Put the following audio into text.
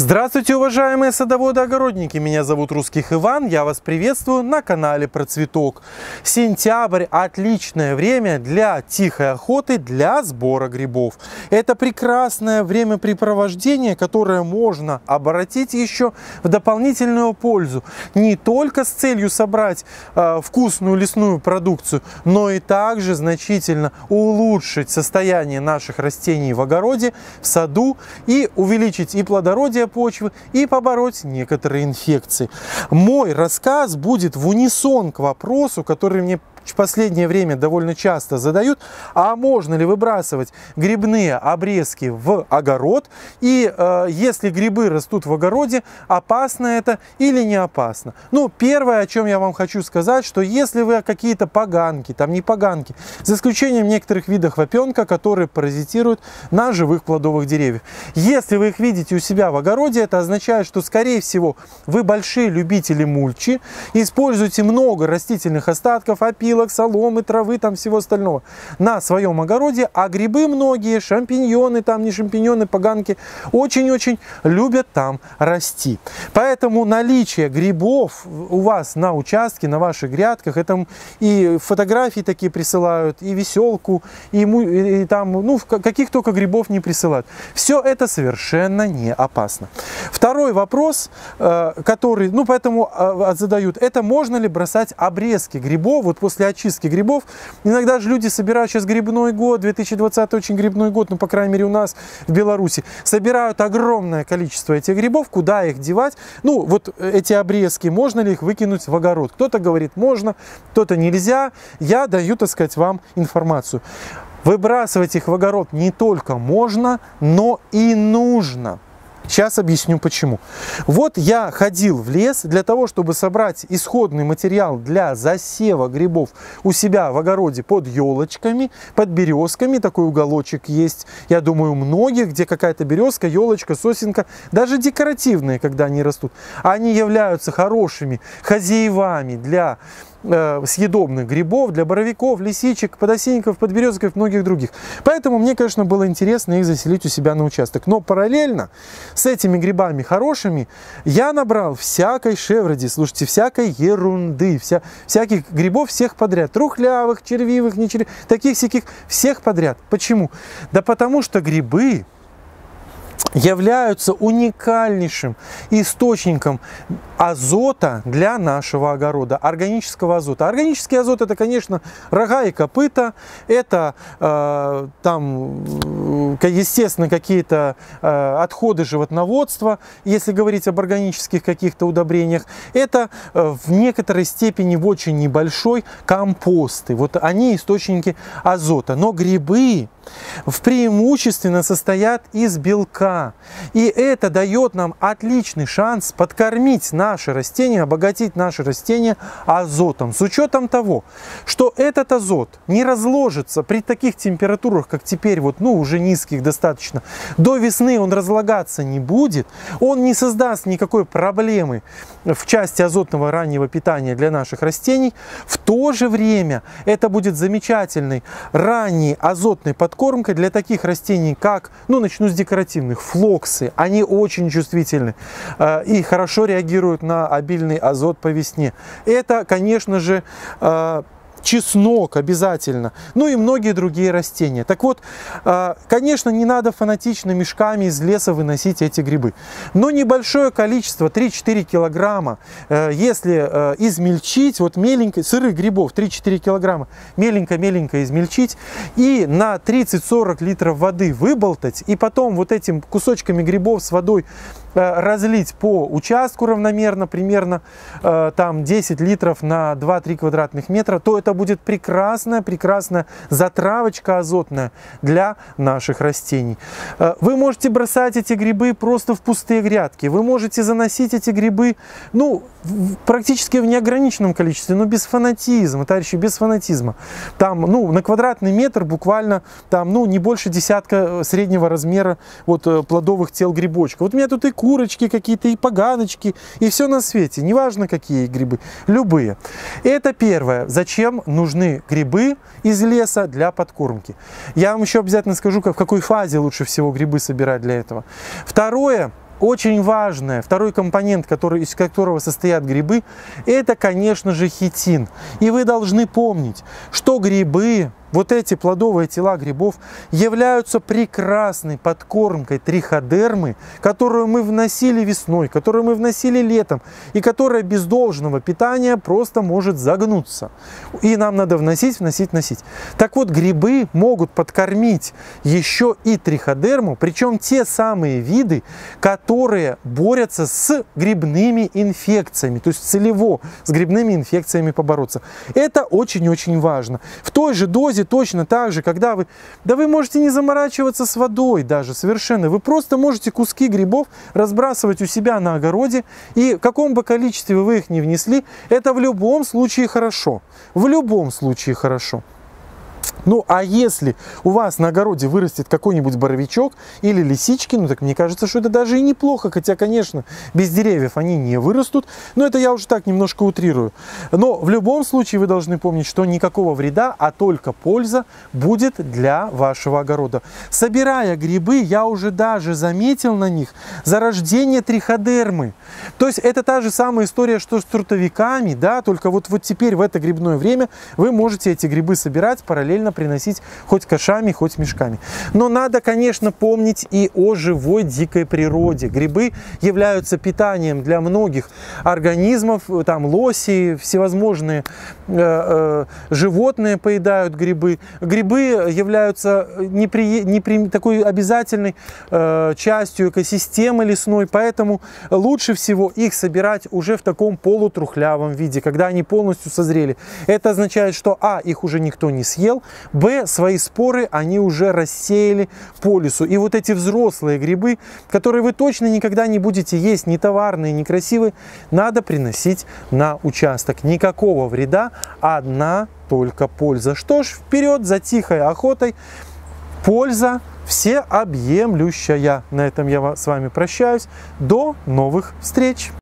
Здравствуйте, уважаемые садоводы-огородники! Меня зовут Русских Иван, я вас приветствую на канале Процветок. Сентябрь – отличное время для тихой охоты, для сбора грибов. Это прекрасное времяпрепровождение, которое можно обратить еще в дополнительную пользу. Не только с целью собрать вкусную лесную продукцию, но и также значительно улучшить состояние наших растений в огороде, в саду и увеличить и плодородие почвы, и побороть некоторые инфекции. Мой рассказ будет в унисон к вопросу, который мне в последнее время довольно часто задают: а можно ли выбрасывать грибные обрезки в огород, и если грибы растут в огороде, опасно это или не опасно? Ну, первое, о чем я вам хочу сказать, что если вы какие-то поганки, там не поганки, за исключением некоторых видов опенка, которые паразитируют на живых плодовых деревьях, если вы их видите у себя в огороде, это означает, что, скорее всего, вы большие любители мульчи, используете много растительных остатков, опилок, соломы, травы, там всего остального на своем огороде, а грибы многие, шампиньоны, там не шампиньоны, поганки, очень-очень любят там расти. Поэтому наличие грибов у вас на участке, на ваших грядках, это и фотографии такие присылают, и веселку, и там, ну, каких только грибов не присылают. Все это совершенно не опасно. Второй вопрос, который, ну, поэтому задают, это можно ли бросать обрезки грибов, вот после очистки грибов. Иногда же люди собирают, сейчас грибной год, 2020 очень грибной год, ну, по крайней мере, у нас в Беларуси, собирают огромное количество этих грибов, куда их девать? Ну, вот эти обрезки, можно ли их выкинуть в огород? Кто-то говорит, можно, кто-то нельзя. Я даю, так сказать, вам информацию. Выбрасывать их в огород не только можно, но и нужно. Сейчас объясню почему. Вот я ходил в лес для того, чтобы собрать исходный материал для засева грибов у себя в огороде под елочками, под березками. Такой уголочек есть, я думаю, у многих, где какая-то березка, елочка, сосенка, даже декоративные, когда они растут. Они являются хорошими хозяевами для съедобных грибов, для боровиков, лисичек, подосинников, подберезков и многих других. Поэтому мне, конечно, было интересно их заселить у себя на участок. Но параллельно с этими грибами хорошими я набрал всякой шевроди, слушайте, всякой ерунды, всяких грибов всех подряд. Трухлявых, червивых, не червивых, таких-сяких, всех подряд. Почему? Да потому что грибы являются уникальнейшим источником азота для нашего огорода, органического азота. Органический азот – это, конечно, рога и копыта, это там, естественно, какие-то отходы животноводства, если говорить об органических каких-то удобрениях, это в некоторой степени, в очень небольшой, компосты. Вот они источники азота. Но грибы преимущественно состоят из белка, и это дает нам отличный шанс подкормить наши растения, обогатить наши растения азотом, с учетом того, что этот азот не разложится при таких температурах, как теперь, вот, ну, уже низких достаточно, до весны он разлагаться не будет, он не создаст никакой проблемы в части азотного раннего питания для наших растений. В то же время это будет замечательный ранний азотный подкормка для таких растений, как, ну, начну с декоративных, флоксы. Они очень чувствительны и хорошо реагируют на обильный азот по весне. Это, конечно же, чеснок обязательно, ну и многие другие растения. Так вот, конечно, не надо фанатично мешками из леса выносить эти грибы. Но небольшое количество, 3-4 килограмма, если измельчить, вот меленько, сырых грибов 3-4 килограмма, меленько-меленько измельчить и на 30-40 литров воды выболтать, и потом вот этим кусочками грибов с водой разлить по участку равномерно, примерно там 10 литров на 2-3 квадратных метра, то это будет прекрасная затравочка азотная для наших растений. Вы можете бросать эти грибы просто в пустые грядки, вы можете заносить эти грибы, ну, практически в неограниченном количестве, но без фанатизма, товарищи, без фанатизма. Там, ну, на квадратный метр буквально там, ну, не больше десятка среднего размера вот плодовых тел грибочка. Вот у меня тут и курочки какие-то, и поганочки, и все на свете, неважно какие грибы, любые. Это первое, зачем нужны грибы из леса для подкормки. Я вам еще обязательно скажу, в какой фазе лучше всего грибы собирать для этого. Второе, Очень важное, второй компонент, из которого состоят грибы, это, конечно же, хитин. И вы должны помнить, что грибы, вот эти плодовые тела грибов, являются прекрасной подкормкой триходермы, которую мы вносили весной, которую мы вносили летом, и которая без должного питания просто может загнуться. И нам надо вносить. Так вот, грибы могут подкормить еще и триходерму, причем те самые виды, которые борются с грибными инфекциями, то есть целево с грибными инфекциями побороться. Это очень-очень важно. В той же дозе точно так же, когда вы, да вы можете не заморачиваться с водой даже совершенно, вы просто можете куски грибов разбрасывать у себя на огороде, и в каком бы количестве вы их не внесли, это в любом случае хорошо, Ну, а если у вас на огороде вырастет какой-нибудь боровичок или лисички, ну, так мне кажется, что это даже и неплохо, хотя, конечно, без деревьев они не вырастут, но это я уже так немножко утрирую. Но в любом случае вы должны помнить, что никакого вреда, а только польза будет для вашего огорода. Собирая грибы, я уже даже заметил на них зарождение триходермы. То есть это та же самая история, что с трутовиками, да, только вот теперь в это грибное время вы можете эти грибы собирать параллельно, приносить хоть кашами, хоть мешками. Но надо, конечно, помнить и о живой дикой природе. Грибы являются питанием для многих организмов, там лоси, всевозможные животные поедают грибы. Грибы являются такой обязательной частью экосистемы лесной, поэтому лучше всего их собирать уже в таком полутрухлявом виде, когда они полностью созрели. Это означает, что их уже никто не съел, б, свои споры они уже рассеяли по лесу. И вот эти взрослые грибы, которые вы точно никогда не будете есть, ни товарные, ни красивые, надо приносить на участок. Никакого вреда, одна только польза. Что ж, вперед за тихой охотой. Польза всеобъемлющая. На этом я с вами прощаюсь. До новых встреч!